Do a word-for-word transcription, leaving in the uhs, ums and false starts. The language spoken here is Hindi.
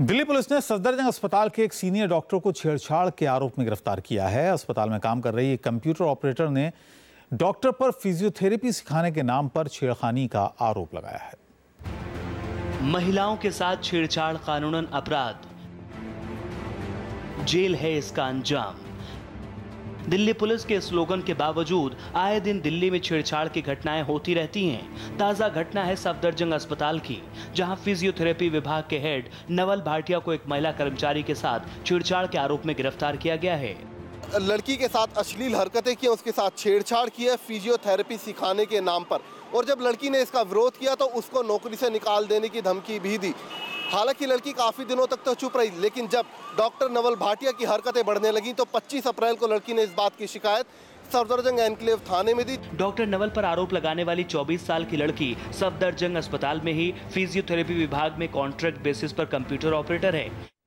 दिल्ली पुलिस ने सफदरजंग अस्पताल के एक सीनियर डॉक्टर को छेड़छाड़ के आरोप में गिरफ्तार किया है। अस्पताल में काम कर रही एक कंप्यूटर ऑपरेटर ने डॉक्टर पर फिजियोथेरेपी सिखाने के नाम पर छेड़खानी का आरोप लगाया है। महिलाओं के साथ छेड़छाड़ कानूनन अपराध, जेल है इसका अंजाम। दिल्ली पुलिस के स्लोगन के बावजूद आए दिन दिल्ली में छेड़छाड़ की घटनाएं होती रहती हैं। ताज़ा घटना है सफदरजंग अस्पताल की, जहां फिजियोथेरेपी विभाग के हेड नवल भाटिया को एक महिला कर्मचारी के साथ छेड़छाड़ के आरोप में गिरफ्तार किया गया है। लड़की के साथ अश्लील हरकतें की, उसके साथ छेड़छाड़ की है फिजियोथेरेपी सिखाने के नाम पर, और जब लड़की ने इसका विरोध किया तो उसको नौकरी से निकाल देने की धमकी भी दी। हालांकि लड़की काफ़ी दिनों तक तो चुप रही, लेकिन जब डॉक्टर नवल भाटिया की हरकतें बढ़ने लगीं तो पच्चीस अप्रैल को लड़की ने इस बात की शिकायत सफदरजंग एन्क्लेव थाने में दी। डॉक्टर नवल पर आरोप लगाने वाली चौबीस साल की लड़की सफदरजंग अस्पताल में ही फिजियोथेरेपी विभाग में कॉन्ट्रैक्ट बेसिस पर कंप्यूटर ऑपरेटर है।